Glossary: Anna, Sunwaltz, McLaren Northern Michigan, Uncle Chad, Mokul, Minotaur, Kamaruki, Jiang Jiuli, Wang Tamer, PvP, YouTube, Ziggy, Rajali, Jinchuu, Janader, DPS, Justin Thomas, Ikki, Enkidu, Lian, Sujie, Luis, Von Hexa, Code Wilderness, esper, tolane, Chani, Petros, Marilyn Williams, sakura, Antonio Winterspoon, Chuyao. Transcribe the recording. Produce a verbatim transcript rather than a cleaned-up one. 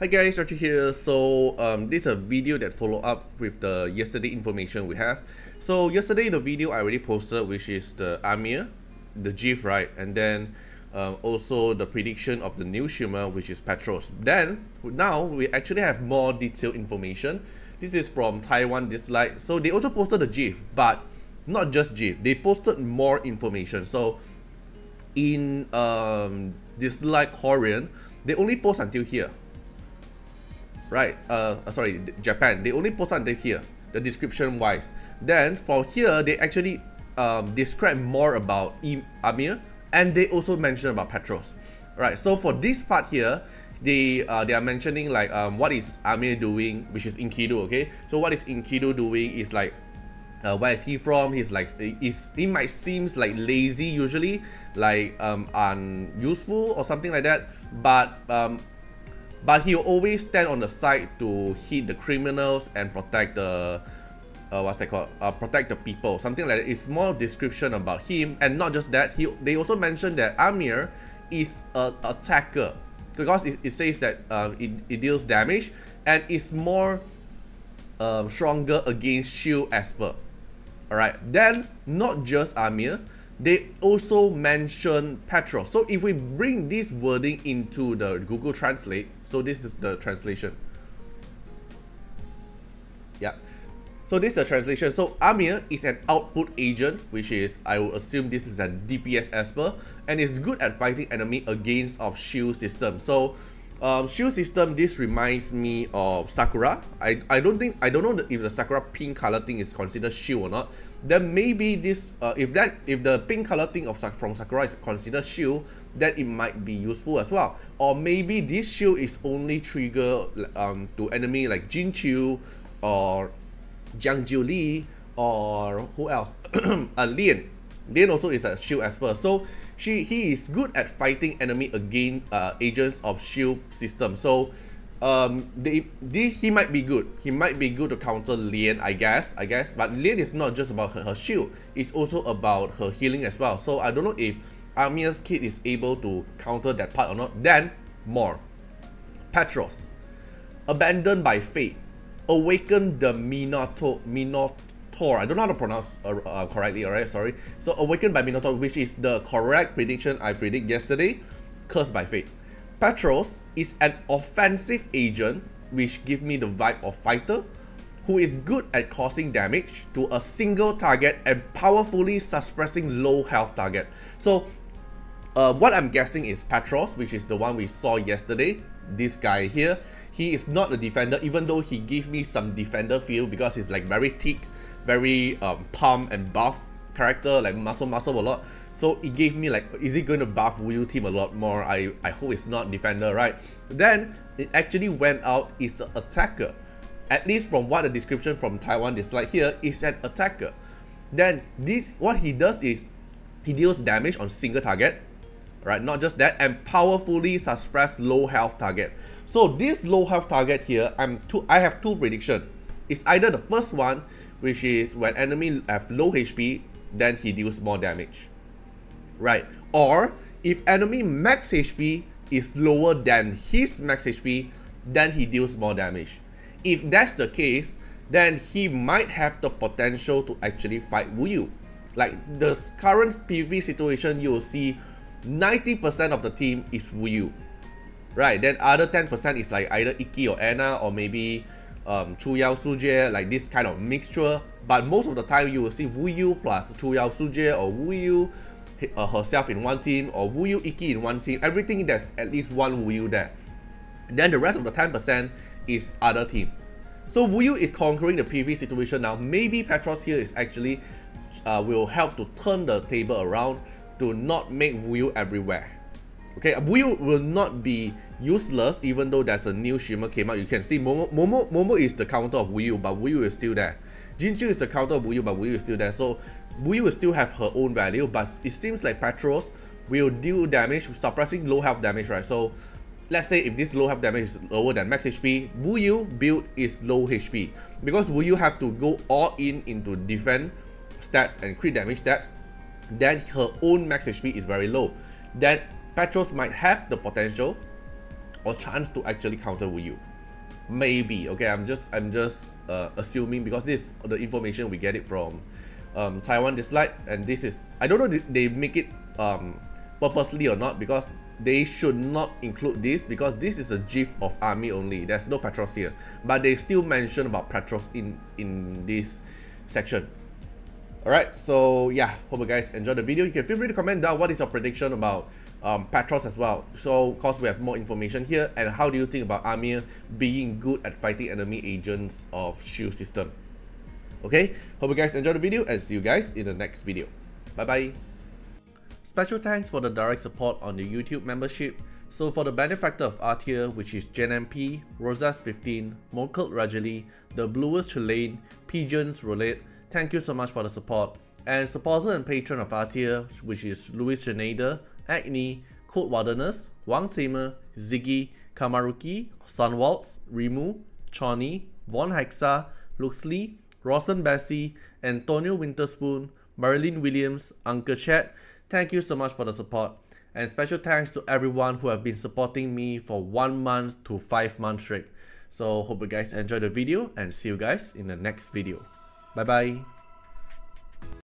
Hi guys, Rajali here. So um, this is a video that follow up with the yesterday information we have. So yesterday in the video I already posted, which is the AMIR, the GIF, right? And then um, also the prediction of the new Shimmer, which is Petros. Then now we actually have more detailed information. This is from Taiwan this slide. So they also posted the GIF, but not just GIF. They posted more information. So in um, this slide Korean, they only post until here. Right, uh, sorry, Japan, they only post until here, the description wise. Then for here, they actually um, describe more about AMIR, and they also mention about Petros. Right, so for this part here, they uh, they are mentioning like um, what is AMIR doing, which is Enkidu, okay? So what is Enkidu doing is like, Uh, where is he from? He's like, is he might seems like lazy usually, like um, unuseful or something like that. But um, but he'll always stand on the side to hit the criminals and protect the uh, what's that called? Uh, protect the people, something like that. It's more description about him, and not just that. He they also mentioned that AMIR is an attacker because it, it says that uh, it it deals damage and it's more um, stronger against shield esper. Alright, then not just AMIR, they also mention Petros. So if we bring this wording into the Google Translate, so this is the translation. Yeah, so this is the translation. So AMIR is an output agent, which is, I would assume this is a D P S esper, and is good at fighting enemy against of shield system. So Um, shield system, this reminds me of Sakura. I, I don't think, I don't know if the Sakura pink color thing is considered shield or not. Then maybe this, uh, if that, if the pink color thing of from Sakura is considered shield, then it might be useful as well. Or maybe this shield is only trigger um, to enemy like Jinchuu or Jiang Jiuli or who else? uh, Lian. Lian also is a shield esper, so she he is good at fighting enemy against uh, agents of shield system. So um, they, they he might be good. He might be good to counter Lian, I guess. I guess, but Lian is not just about her, her shield; it's also about her healing as well. So I don't know if Amir's kid is able to counter that part or not. Then more, Petros, abandoned by fate, awakened the Minotaur. Minotaur. I don't know how to pronounce uh, uh, correctly, alright, sorry. So, awakened by Minotaur, which is the correct prediction I predicted yesterday, cursed by fate. Petros is an offensive agent, which gives me the vibe of fighter, who is good at causing damage to a single target and powerfully suppressing low health target. So, uh, what I'm guessing is Petros, which is the one we saw yesterday, this guy here. He is not a defender, even though he gave me some defender feel because he's like very thick, very um, pump and buff character, like muscle muscle a lot. So it gave me like, is it going to buff Wuyu team a lot more? I, I hope it's not defender, right? Then it actually went out, it's an attacker. At least from what the description from Taiwan this slide here, is an attacker. Then this, what he does is, he deals damage on single target, right? Not just that, and powerfully suppress low health target. So this low health target here, I'm two, I have two predictions. It's either the first one, which is when enemy have low H P, then he deals more damage, right? Or if enemy max H P is lower than his max H P, then he deals more damage. If that's the case, then he might have the potential to actually fight Wuyu. Like the current PvP situation, you'll see ninety percent of the team is Wuyu, right? Then other ten percent is like either Ikki or Anna, or maybe Um, Chuyao, Sujie, like this kind of mixture. But most of the time you will see Wuyu plus Chuyao, Sujie, or Wuyu uh, herself in one team, or Wuyu, Ikki in one team. Everything, there's at least one Wuyu there. Then the rest of the ten percent is other team. So Wuyu is conquering the PvP situation now. Maybe Petros here is actually uh, will help to turn the table around to not make Wuyu everywhere. Okay, Wuyu will not be useless even though there's a new Shimmer came out. You can see Momo, Momo, Momo is the counter of Wuyu, but Wuyu is still there. Jinchuu is the counter of Wuyu, but Wuyu is still there. So Wuyu will still have her own value, but it seems like Petros will deal damage, suppressing low health damage, right? So let's say if this low health damage is lower than max H P, Wuyu build is low H P. Because Wuyu have to go all in into defense stats and crit damage stats, then her own max H P is very low. Then Petros might have the potential or chance to actually counter Wuyu. Maybe, okay, I'm just I'm just uh, assuming, because this the information we get it from um, Taiwan Dislike, and this is, I don't know if they make it um, purposely or not, because they should not include this, because this is a gif of AMIR only. There's no Petros here, but they still mention about Petros in in this section. Alright, so yeah, hope you guys enjoyed the video. You can feel free to comment down what is your prediction about um, Petros as well. So, of course, we have more information here. And how do you think about AMIR being good at fighting enemy agents of shield system? Okay, hope you guys enjoyed the video, and see you guys in the next video. Bye-bye. Special thanks for the direct support on the YouTube membership. So for the benefactor of Artiar, which is Gen M P, Rosa's fifteen, Mokul Rajali, The Bluest Tolane, Pigeons Roulette, thank you so much for the support. And supporter and patron of Artiar, which is Luis, Janader, Agni, Code Wilderness, Wang Tamer, Ziggy, Kamaruki, Sunwaltz, Rimu, Chani, Von Hexa, Luxley, Rosen Bessie, Antonio Winterspoon, Marilyn Williams, Uncle Chad. Thank you so much for the support, and special thanks to everyone who have been supporting me for one month to five months straight. So hope you guys enjoyed the video, and see you guys in the next video. Bye bye.